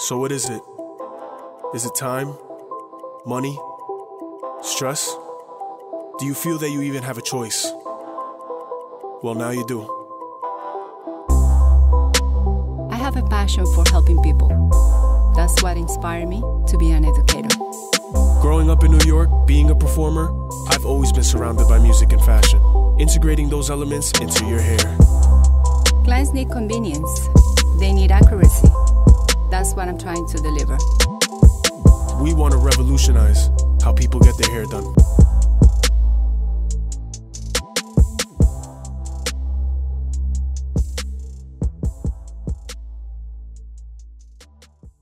So what is it? Is it time? Money? Stress? Do you feel that you even have a choice? Well, now you do. I have a passion for helping people. That's what inspired me to be an educator. Growing up in New York, being a performer, I've always been surrounded by music and fashion, integrating those elements into your hair. Clients need convenience. They need accuracy. That's what I'm trying to deliver. We want to revolutionize how people get their hair done.